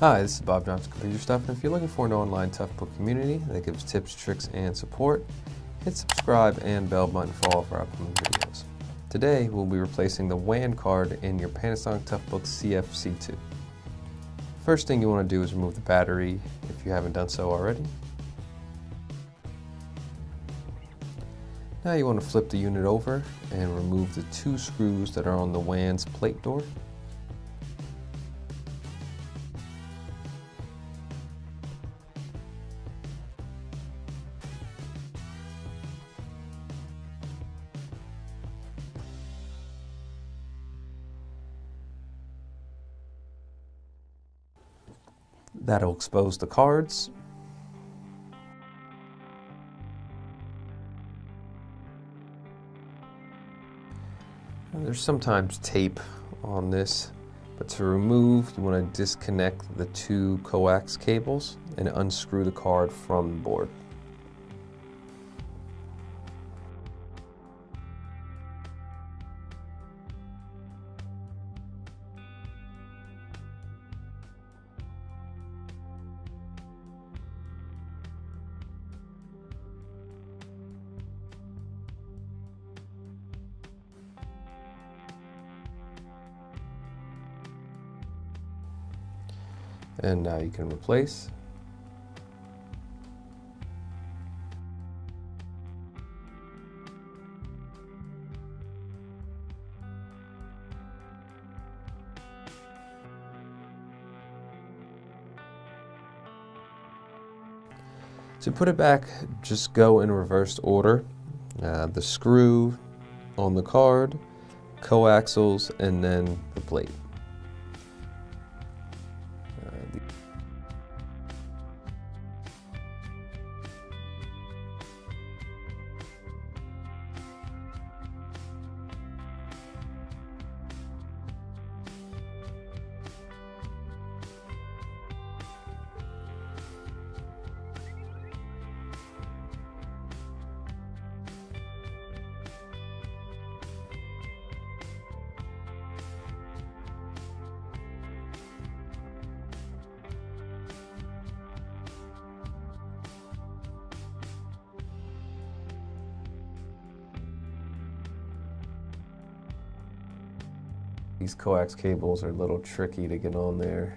Hi, this is Bob Johnson's Computer Stuff, and if you're looking for an online Toughbook community that gives tips, tricks, and support, hit subscribe and bell button for all of our upcoming videos. Today, we'll be replacing the WAN card in your Panasonic Toughbook CF-C2. First thing you want to do is remove the battery, if you haven't done so already. Now you want to flip the unit over and remove the two screws that are on the WAN's plate door. That'll expose the cards. There's sometimes tape on this, but to remove, you want to disconnect the two coax cables and unscrew the card from the board. And now you can replace. To put it back, just go in reverse order. The screw on the card, coaxials, and then the plate. These coax cables are a little tricky to get on there.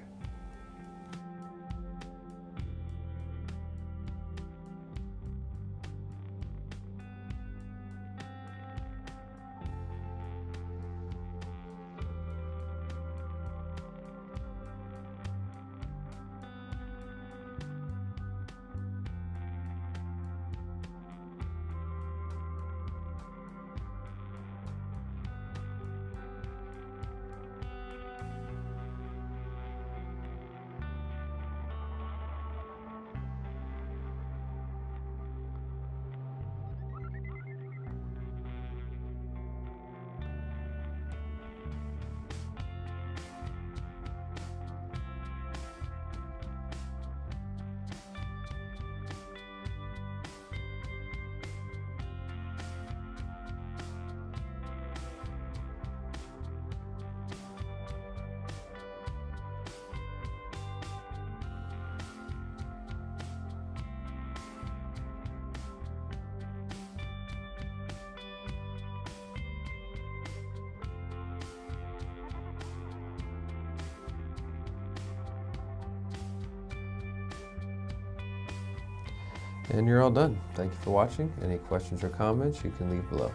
And you're all done. Thank you for watching. Any questions or comments you can leave below.